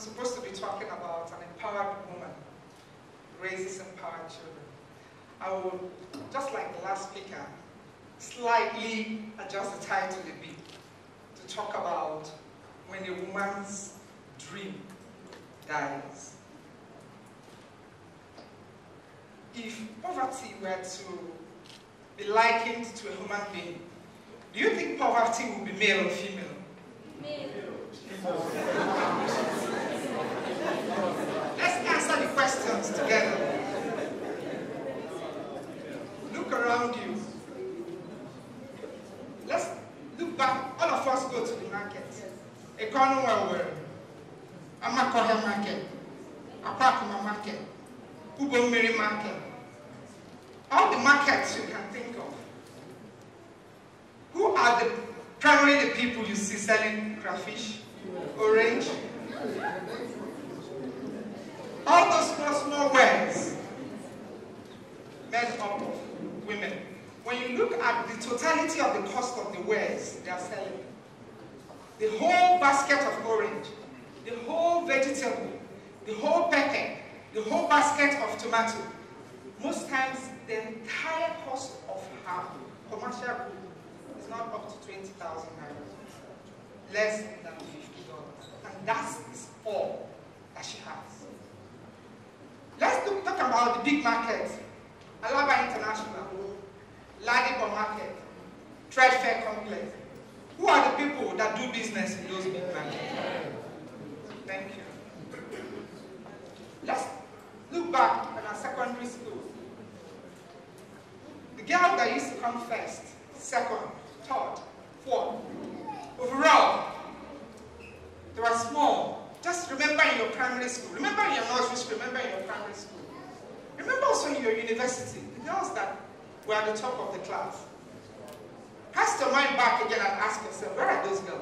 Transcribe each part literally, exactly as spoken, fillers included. supposed to be talking about an empowered woman raises empowered children. I will, just like the last speaker, slightly adjust the title a bit to talk about when a woman's dream dies. If poverty were to be likened to a human being, do you think poverty would be male or female? Male. Let's answer the questions together. Look around you. Let's look back. All of us go to the market. Eko Nwelu Market, Amakohe Market, Apakuma Market, Ugo Miri Market. All the markets you can think of. Who are the primarily the people you see selling crayfish, orange? All those small, small words made up of women. When you look at the totality of the cost of the wares they are selling, the whole basket of orange, the whole vegetable, the whole pepper, the whole basket of tomato, most times the entire cost of her commercial good is not up to twenty thousand dollars, less than fifty dollars. And that is all that she has. Let's do, talk about the big markets. Alaba International, Ladipo Market, Trade Fair Complex. Who are the people that do business in those big markets? Thank you. Let's look back at our secondary school. The girl that used to come first, second, third, fourth. Overall, they were small. Just remember in your primary school. Remember in your nursery school. Remember in your primary school. Remember also in your university, the girls that were at the top of the class. Cast your mind back again and ask yourself, where are those girls?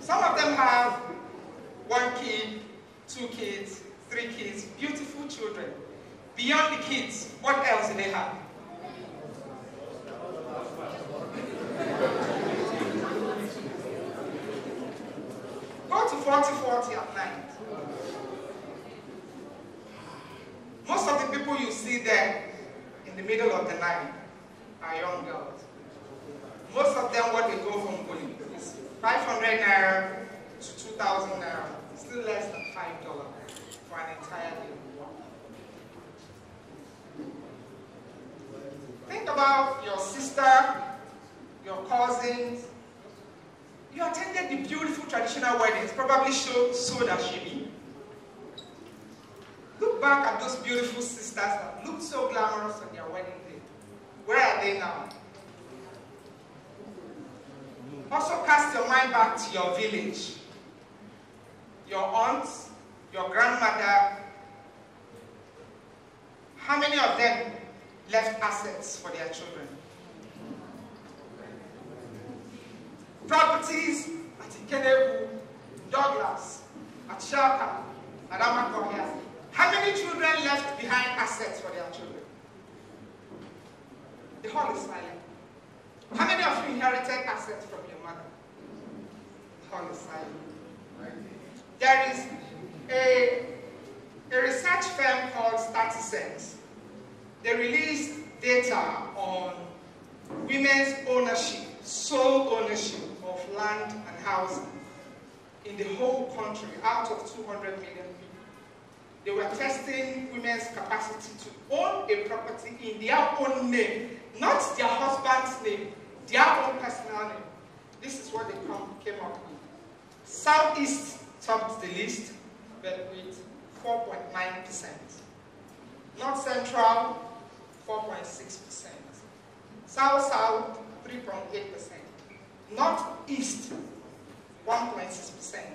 Some of them have one kid, two kids, three kids, beautiful children. Beyond the kids, what else do they have? Go to forty forty at night. Most of the people you see there in the middle of the night are young girls. Most of them, what they go from bullying is five hundred naira to two thousand naira, still less than five dollars for an entire day. Think about your sister, your cousins. You attended the beautiful traditional weddings, probably so that she be. Look back at those beautiful sisters that looked so glamorous on their wedding day. Where are they now? Also cast your mind back to your village. Your aunts, your grandmother. How many of them left assets for their children? Properties at Ikenebu, Douglas, at Shaka, at Amakohia. How many children left behind assets for their children? The hall is silent. How many of you inherited assets from your mother? The hall is silent. There is a, a research firm called Statisense. They released data on women's ownership, sole ownership of land and housing in the whole country, out of two hundred million people. They were testing women's capacity to own a property in their own name, not their husband's name, their own personal name. This is what they come, came up with. Southeast topped the list, but with four point nine percent. North Central, four point six percent. South-South, three point eight percent. Northeast, one point six percent.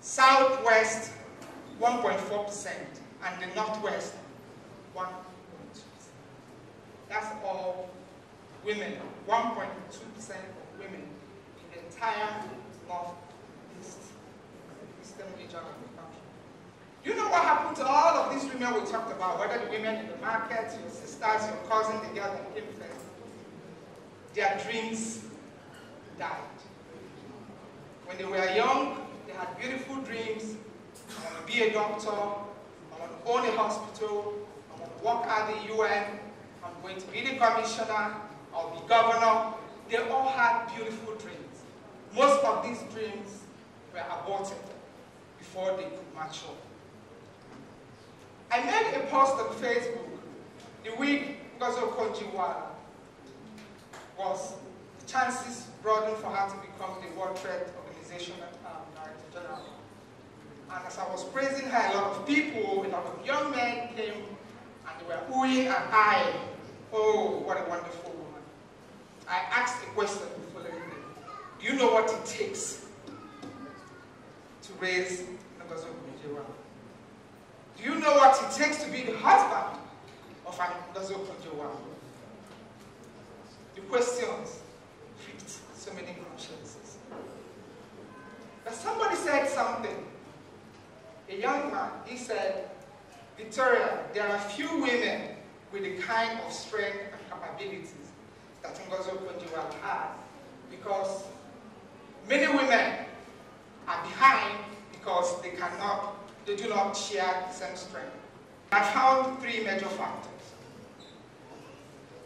Southwest, one point four percent. And the Northwest, one point two percent. That's all women, one point two percent of women in the entire Northeast, Eastern region of the country. You know what happened to all of these women we talked about, whether the women in the market, your sisters, your cousins, the girls that came first? Their dreams died. When they were young, they had beautiful dreams. I want to be a doctor, I want to own a hospital, I want to work at the U N, I'm going to be the commissioner, I'll be governor. They all had beautiful dreams. Most of these dreams were aborted before they could mature. I made a post on Facebook the week Ngozi Okonjo-Iweala was the chances broadened for her to become the World Trade Organization Director um, General. And as I was praising her, a lot of people, a lot of young men came and they were oohing and eyeing. Oh, what a wonderful woman. I asked a question the following day. Do you know what it takes to raise Ngozi Okonjo-Iweala? Do you know what it takes to be the husband of Ngozi Okonjo-Iweala? The questions fit so many consciences. But somebody said something. A young man, he said, Victoria, there are few women with the kind of strength and capabilities that Ngozi Okonjo-Iweala has, because many women are behind because they cannot, they do not share the same strength. I found three major factors.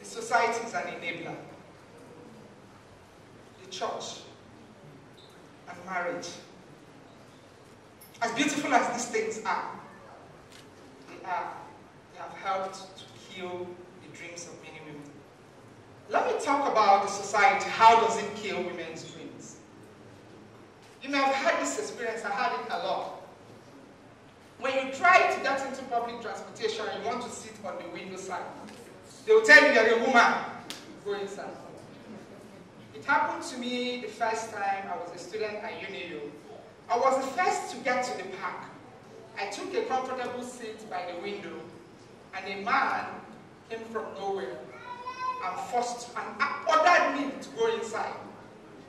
The society is an enabler, the church, and marriage. As beautiful as these things are, they are, they have helped to kill the dreams of many women. Let me talk about the society. How does it kill women's dreams? You may have had this experience. I had it a lot. When you try to get into public transportation and you want to sit on the window side, they will tell you you're a woman. Go inside. It happened to me the first time I was a student at U N I U. I was the first to get to the park. I took a comfortable seat by the window, and a man came from nowhere and forced and ordered me to go inside.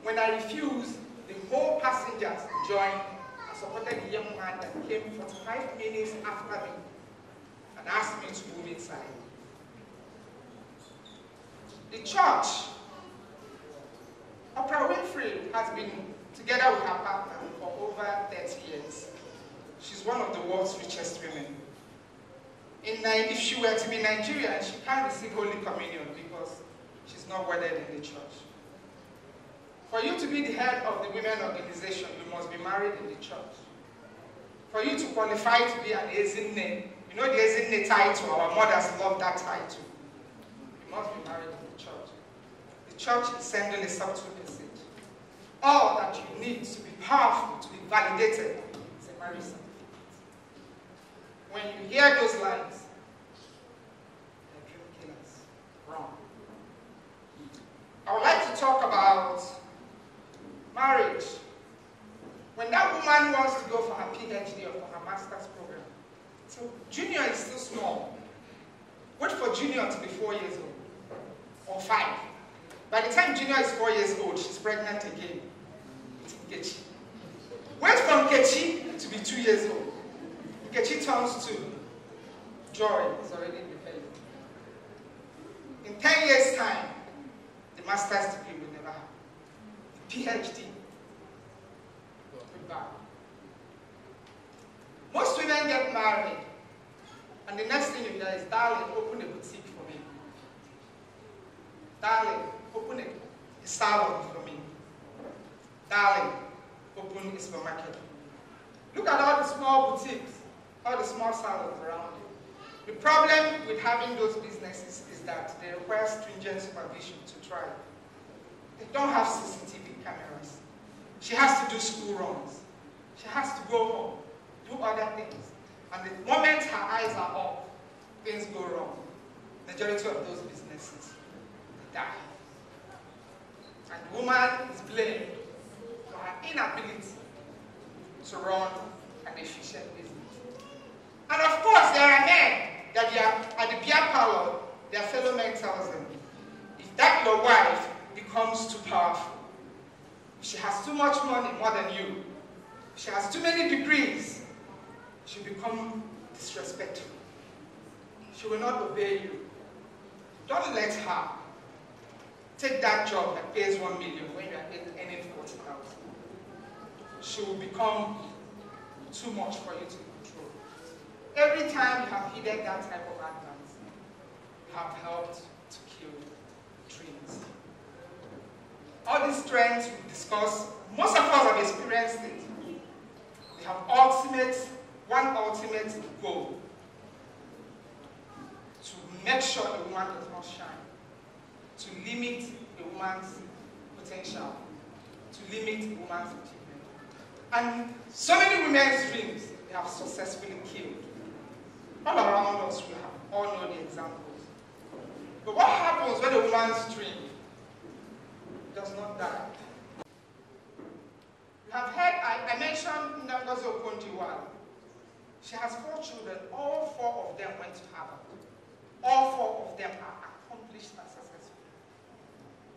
When I refused, the whole passengers joined and supported the young man that came forty-five minutes after me and asked me to move inside. The church, Oprah Winfrey has been together with her partner for over thirty years. She's one of the world's richest women. In, if she were to be Nigerian, she can't receive Holy Communion because she's not wedded in the church. For you to be the head of the women organization, you must be married in the church. For you to qualify to be an Ezinne, you know the Ezinne title, our mothers love that title. You must be married in the church. The church is sending a subtle message. All that you need to be powerful, to be validated, is a marriage certificate. When you hear those lines, they're dream killers. Wrong. I would like to talk about marriage. When that woman wants to go for her P H D or for her master's program, so junior is still small. Wait for junior to be four years old or five. By the time junior is four years old, she's pregnant again with Nkechi. Went from Nkechi to be two years old. Nkechi turns two. Joy is already in the belly. In ten years' time, the master's degree will never happen. The P H D will back. Most women get married, and the next thing you hear is, darling, open a boutique for me. Darling, open a salon for me. Darling, open a supermarket. Look at all the small boutiques, all the small salons around you. The problem with having those businesses is that they require stringent supervision to thrive. They don't have C C T V cameras. She has to do school runs. She has to go home, do other things. And the moment her eyes are off, things go wrong. The majority of those businesses die. And the woman is blamed for her inability to run an efficient business. And of course, there are men that they are, at the beer parlor, their fellow men tells them, if that your wife becomes too powerful, if she has too much money, more than you, if she has too many degrees, she'll become disrespectful. She will not obey you. Don't let her. Take that job that pays one million when you are earning forty thousand. She will become too much for you to control. Every time you have heeded that type of advice, you have helped to kill dreams. All these trends we discuss, most of us have experienced it. They have ultimate, one ultimate goal: to make sure a woman does not shine, to limit a woman's potential, to limit a woman's achievement. And so many women's dreams they have successfully killed. All around us, we have all know the examples. But what happens when a woman's dream does not die? You have heard, I, I mentioned Ngozi Okonjo-Iweala. She has four children. All four of them went to Harvard. All four of them are accomplished and successful.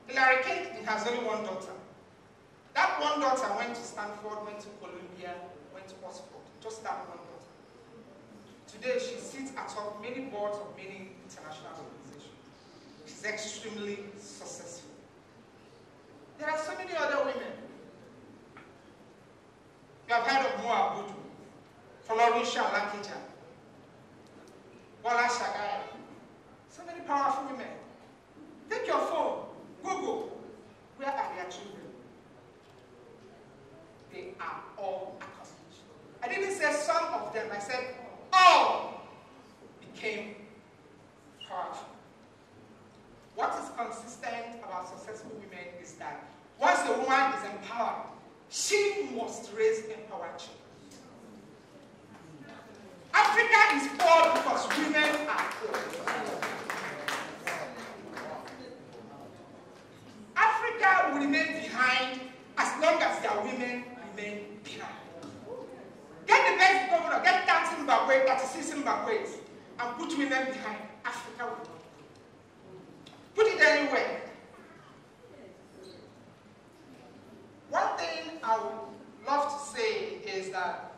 Hillary Clinton has only one daughter. That one daughter went to Stanford, went to Columbia, went to Oxford. Just that one daughter. Today she sits atop many boards of many international organizations. She's extremely successful. There are so many other women. You have heard of Mo Abudu, Folorunsho Alakija, Bola Shagaya. So many powerful women. Take your phone, Google. Where are their children? They are all accomplished. I didn't say some of them, I said all became powerful. What is consistent about successful women is that once a woman is empowered, she must raise empowered children. Africa is poor because women are poor. Africa will remain behind as long as their women remain behind. Get the best governor, get thirty Zimbabwe, thirty-six Zimbabwe, and put women behind. Africa will not. Put it anywhere. One thing I would love to say is that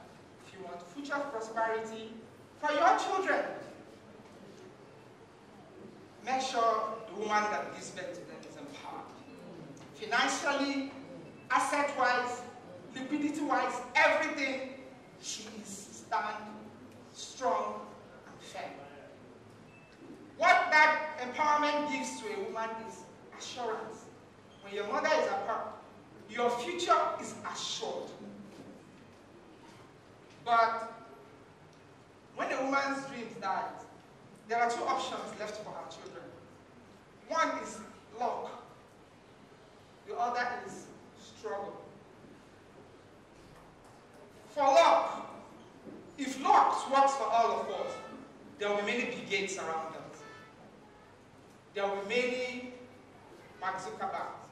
if you want future prosperity for your children, make sure the woman that gives birth to them is empowered. Financially, asset-wise, liquidity-wise, everything, she is stand strong and firm. What that empowerment gives to a woman is assurance. When your mother is apart, your future is assured. But when a woman's dreams die, there are two options left for her children. One is luck. The other is struggle. For luck, if luck works for all of us, there will be many big gates around us. There will be many Mark Zuckerbergs.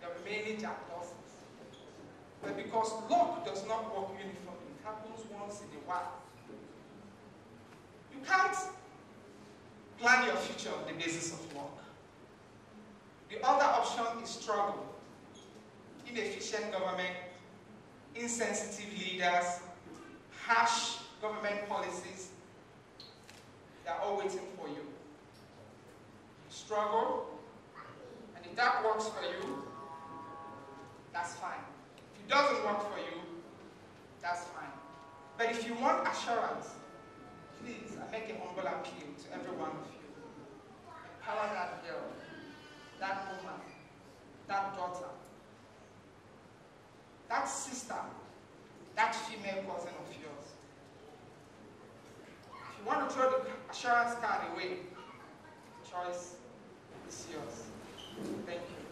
There will be many Jack Dorsey's. But because luck does not work uniformly, it happens once in a while. You can't plan your future on the basis of luck. The other option is struggle. Inefficient government, insensitive leaders, harsh government policies, they are all waiting for you. You struggle, and if that works for you, that's fine. If it doesn't work for you, that's fine. But if you want assurance, please, I make a humble appeal to every one of you. Empower that girl, that woman, that daughter, that sister, that female cousin of yours. If you want to throw the assurance card away, the choice is yours. Thank you.